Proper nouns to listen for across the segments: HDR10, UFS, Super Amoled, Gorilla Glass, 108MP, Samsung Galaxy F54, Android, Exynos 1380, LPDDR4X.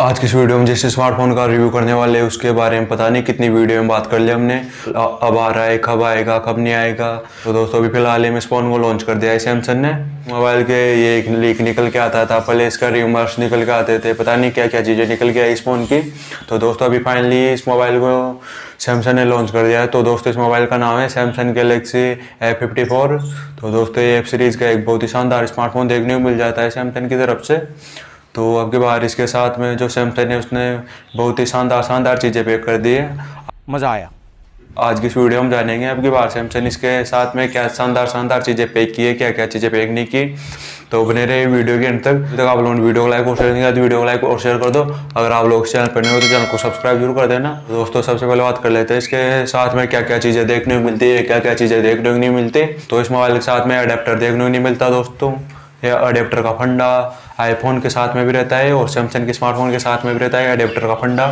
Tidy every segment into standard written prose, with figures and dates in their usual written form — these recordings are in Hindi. आज की इस वीडियो में जिस स्मार्टफोन का रिव्यू करने वाले हैं उसके बारे में पता नहीं कितनी वीडियो में बात कर ली हमने। अब आ रहा है, कब आएगा, कब नहीं आएगा। तो दोस्तों अभी फिलहाल में इस फोन को लॉन्च कर दिया है सैमसंग ने। मोबाइल के ये एक लीक निकल के आता था, पहले इसका रिमर्स निकल के आते थे, पता नहीं क्या क्या चीज़ें निकल के आई इस फ़ोन की। तो दोस्तों अभी फाइनली इस मोबाइल को सैमसंग ने लॉन्च कर दिया है। तो दोस्तों इस मोबाइल का नाम है सैमसंग गैलेक्सी F54। तो दोस्तों ये F सीरीज़ का एक बहुत ही शानदार स्मार्टफोन देखने को मिल जाता है सैमसंग की तरफ से। तो आपके बाहर इसके साथ में जो सैमसंग है उसने बहुत ही शानदार चीज़ें पैक कर दी है, मज़ा आया। आज की इस वीडियो हम जानेंगे आपके बाहर सैमसंग इसके साथ में क्या शानदार चीज़ें पैक की है, क्या क्या चीज़ें पैक नहीं की। तो बने रहे वीडियो के अंत तक। आप लोगों ने वीडियो को लाइक और शेयर नहीं किया तो वीडियो को लाइक और शेयर कर दो। अगर आप लोग चैनल पर नहीं हो तो चैनल को सब्सक्राइब जरूर कर देना। दोस्तों सबसे पहले बात कर लेते हैं इसके साथ में क्या क्या चीज़ें देखने को मिलती है, क्या क्या चीज़ें देखने को नहीं मिलती। तो इस मोबाइल के साथ में अडेप्टर देखने को नहीं मिलता दोस्तों। यह अडेप्टर का फंडा आईफोन के साथ में भी रहता है और सैमसंग के स्मार्टफोन के साथ में भी रहता है अडेप्टर का फंडा।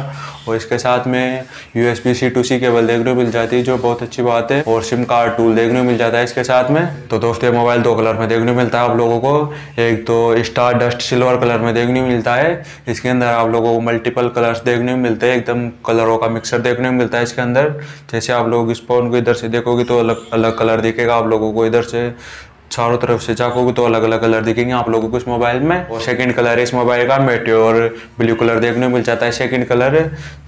और इसके साथ में USB C to C cable देखने को मिल जाती है, जो बहुत अच्छी बात है। और सिम कार्ड टूल देखने को मिल जाता है इसके साथ में। तो दोस्तों मोबाइल दो कलर में देखने को मिलता है आप लोगों को। एक तो स्टार डस्ट सिल्वर कलर में देखने को मिलता है। इसके अंदर आप लोगों को मल्टीपल कलर्स देखने को मिलते हैं, एकदम कलरों का मिक्सर देखने को मिलता है इसके अंदर। जैसे आप लोग इस फोन को इधर से देखोगे तो अलग अलग कलर दिखेगा आप लोगों को, इधर से चारों तरफ से चाकोगे तो अलग अलग कलर दिखेंगे आप लोगों को इस मोबाइल में। और सेकंड कलर है इस मोबाइल का मेट्योर ब्लू कलर देखने को मिल जाता है सेकंड कलर,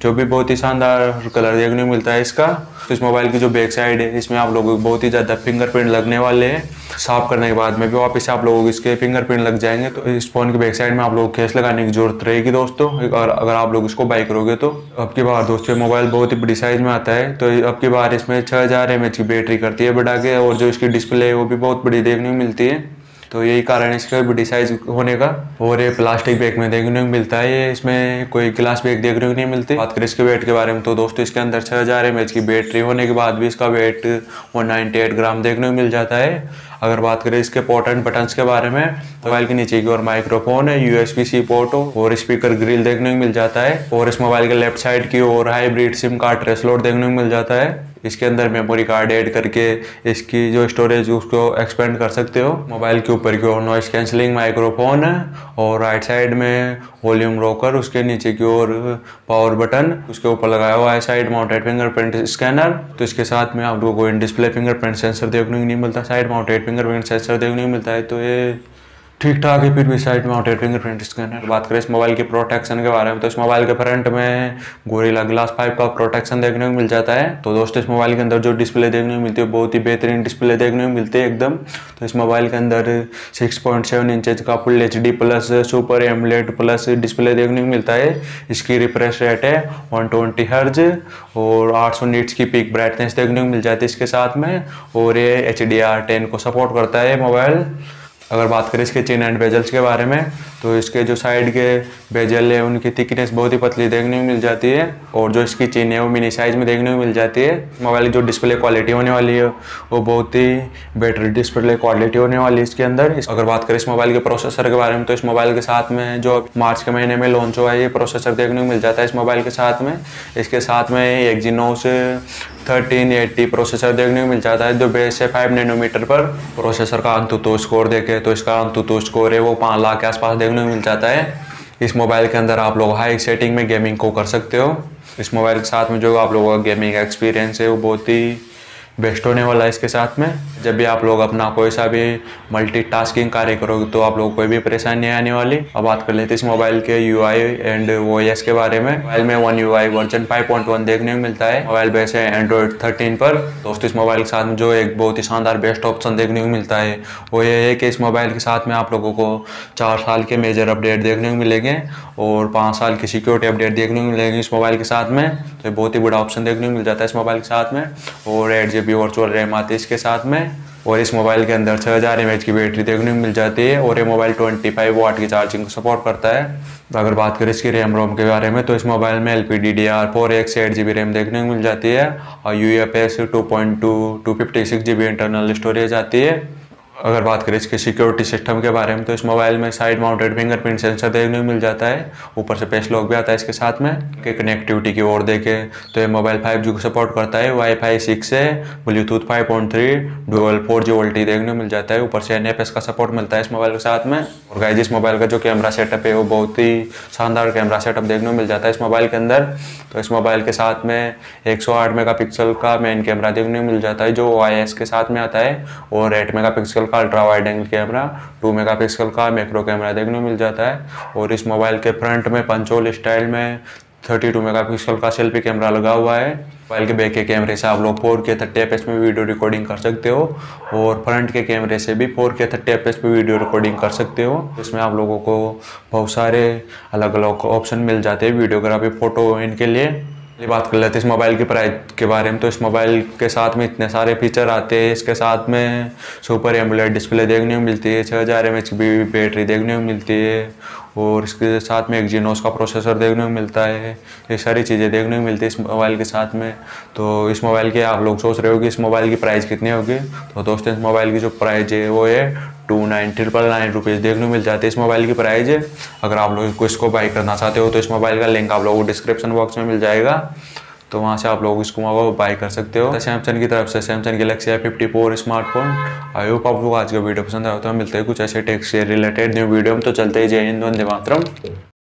जो भी बहुत ही शानदार कलर देखने को मिलता है इसका। तो इस मोबाइल की जो बैक साइड है इसमें आप लोगों को बहुत ही ज़्यादा फिंगरप्रिंट लगने वाले हैं। साफ करने के बाद में भी वापस आप लोगों को इसके फिंगरप्रिंट लग जाएंगे। तो इस फोन की बैक साइड में आप लोगों को केस लगाने की जरूरत रहेगी दोस्तों, और अगर आप लोग इसको बाय करोगे तो। अब की बार दोस्तों मोबाइल बहुत ही बड़ी साइज में आता है। तो अब की बार इसमें 6000 mAh की बैटरी करती है बढ़ा के, और जो इसकी डिस्प्ले है वो भी बहुत बड़ी देखने को मिलती है। तो यही कारण है इसका बड़ी साइज होने का। और ये प्लास्टिक बैग में देखने को मिलता है ये, इसमें कोई ग्लास बैग देखने को नहीं मिलती। बात करें इसके वेट के बारे में तो दोस्तों इसके अंदर 6000 mAh की बैटरी होने के बाद भी इसका वेट 198 ग्राम देखने को मिल जाता है। अगर बात करें इसके पोर्ट एंड बटन्स के बारे में, मोबाइल के नीचे की ओर माइक्रोफोन है, USB C पोर्ट और स्पीकर ग्रिल देखने को मिल जाता है। और इस मोबाइल के लेफ्ट साइड की ओर hybrid SIM card tray slot देखने को मिल जाता है। इसके अंदर मेमोरी कार्ड ऐड करके इसकी जो स्टोरेज उसको एक्सपेंड कर सकते हो। मोबाइल के ऊपर की ओर नॉइस कैंसिलिंग माइक्रोफोन है, और राइट साइड में वॉल्यूम रोकर, उसके नीचे की ओर पावर बटन, उसके ऊपर लगाया हुआ है साइड माउंटेड फिंगरप्रिंट स्कैनर। तो इसके साथ में आप लोगों को इन डिस्प्ले फिंगरप्रिंट सेंसर देखने को नहीं मिलता, साइड माउंटेड फिंगरप्रिंट सेंसर देखने को मिलता है। तो ये ठीक ठाक है फिर भी साइड माउंटेड फिंगरप्रिंट स्कैनर। बात करें इस मोबाइल के प्रोटेक्शन के बारे में तो इस मोबाइल के फ्रंट में गोरिल्ला ग्लास 5 का प्रोटेक्शन देखने को मिल जाता है। तो दोस्तों इस मोबाइल के अंदर जो डिस्प्ले देखने को मिलती है बहुत ही बेहतरीन डिस्प्ले देखने को मिलती है एकदम। तो इस मोबाइल के अंदर 6.7 इंच का full HD+ super AMOLED+ display देखने को मिलता है। इसकी रिफ्रेश रेट है 120 हर्ज और 800 नीट्स की पिक ब्राइटनेस देखने को मिल जाती है इसके साथ में। और ये HDR10 को सपोर्ट करता है मोबाइल। अगर बात करें इसके चिन एंड बेजल्स के बारे में तो इसके जो साइड के बेजल है उनकी थिकनेस बहुत ही पतली देखने को मिल जाती है, और जो इसकी चिन है वो मिनी साइज में देखने को मिल जाती है। मोबाइल की जो डिस्प्ले क्वालिटी होने वाली है वो बहुत ही बेटर डिस्प्ले क्वालिटी होने वाली है इसके अंदर। अगर बात करें इस मोबाइल के प्रोसेसर के बारे में तो इस मोबाइल के साथ में जो मार्च के महीने में लॉन्च हुआ है ये प्रोसेसर देखने को मिल जाता है इस मोबाइल के साथ में। इसके साथ में Exynos 1380 प्रोसेसर देखने को मिल जाता है, जो बेस है 5 नैनोमीटर पर। प्रोसेसर का अंतुतु स्कोर देखें तो इसका अंतुतु स्कोर है वो 5 लाख के आसपास देखने को मिल जाता है। इस मोबाइल के अंदर आप लोग हाई सेटिंग में गेमिंग को कर सकते हो। इस मोबाइल के साथ में जो आप लोगों का गेमिंग एक्सपीरियंस है वो बहुत ही बेस्ट होने वाला है इसके साथ में। जब भी आप लोग अपना कोई सा भी मल्टीटास्किंग कार्य करोगे तो आप लोग कोई भी परेशानी नहीं आने वाली। अब बात कर लेते हैं इस मोबाइल के UI एंड OS के बारे में। मोबाइल में One UI वर्जन 5.1 देखने को मिलता है। मोबाइल बेस है Android 13 पर। दोस्तों इस मोबाइल के साथ में जो एक बहुत ही शानदार बेस्ट ऑप्शन देखने को मिलता है वो ये है कि इस मोबाइल के साथ में आप लोगों को 4 साल के मेजर अपडेट देखने को मिलेंगे और 5 साल की सिक्योरिटी अपडेट देखने को मिलेगी इस मोबाइल के साथ में। तो बहुत ही बड़ा ऑप्शन देखने को मिल जाता है इस मोबाइल के साथ में। और 8GB वर्चुअल रैम आती है इसके साथ में। और इस मोबाइल के अंदर 6000 mAh की बैटरी देखने को मिल जाती है, और ये मोबाइल 25 वाट की चार्जिंग को सपोर्ट करता है। तो अगर बात करें इसकी रैम रोम के बारे में तो इस मोबाइल में LPDDR4X 8GB रैम देखने को मिल जाती है, और UFS 2.2 256GB इंटरनल स्टोरेज आती है। अगर बात करें इसके सिक्योरिटी सिस्टम के बारे में तो इस मोबाइल में साइड माउंटेड फिंगरप्रिंट सेंसर देखने को मिल जाता है, ऊपर से फेस लॉक भी आता है इसके साथ में। कि कनेक्टिविटी की ओर देखें तो ये मोबाइल 5G को सपोर्ट करता है, वाईफाई 6 है, ब्लूटूथ 5.3, डुअल 4G LTE देखने को मिल जाता है, ऊपर से NFS का सपोर्ट मिलता है इस मोबाइल के साथ में। और गाइस इस मोबाइल का जो कैमरा सेटअप है वो बहुत ही शानदार कैमरा सेटअप देखने को मिल जाता है इस मोबाइल के अंदर। तो इस मोबाइल के साथ में 108 मेगापिक्सल का मेन कैमरा देखने को मिल जाता है जो OIS के साथ में आता है, और 8 मेगापिक्सल का ultra wide angle camera, 2 megapixel का मैक्रो कैमरा देखने को मिल जाता है। और इस मोबाइल के फ्रंट में पंचोल स्टाइल में 32 मेगापिक्सल का सेल्फी कैमरा लगा हुआ है। मोबाइल के बैक के कैमरे से आप लोग 4K 30fps में वीडियो रिकॉर्डिंग कर सकते हो, और फ्रंट के कैमरे से भी 4K 30fps में वीडियो रिकॉर्डिंग कर सकते हो। इसमें आप लोगों को बहुत सारे अलग अलग ऑप्शन मिल जाते हैं वीडियोग्राफी, फोटो इनके लिए। ये बात कर लेते हैं इस मोबाइल की प्राइस के बारे में। तो इस मोबाइल के साथ में इतने सारे फीचर आते हैं, इसके साथ में सुपर AMOLED डिस्प्ले देखने को मिलती है, 6000 mAh की बैटरी देखने को मिलती है, और इसके साथ में Exynos का प्रोसेसर देखने को मिलता है। ये सारी चीज़ें देखने को मिलती है इस मोबाइल के साथ में। तो इस मोबाइल के आप लोग सोच रहे हो कि इस मोबाइल की प्राइस कितनी होगी, तो दोस्तों इस मोबाइल की जो प्राइस है वो है 2999 रुपीज़ देखने को मिल जाती है इस मोबाइल की प्राइस है। अगर आप लोग इसको बाई करना चाहते हो तो इस मोबाइल का लिंक आप लोगों को डिस्क्रिप्शन बॉक्स में मिल जाएगा, तो वहाँ से आप लोग इसको बाई कर सकते हो। सैमसंग की तरफ से Samsung Galaxy F54 smartphone. I hope आप लोग आज का वीडियो पसंद आया, तो हम मिलते हैं कुछ ऐसे टेक से रिलेटेड न्यू वीडियो में। तो चलते ही, जय हिंद, वंदे मातरम।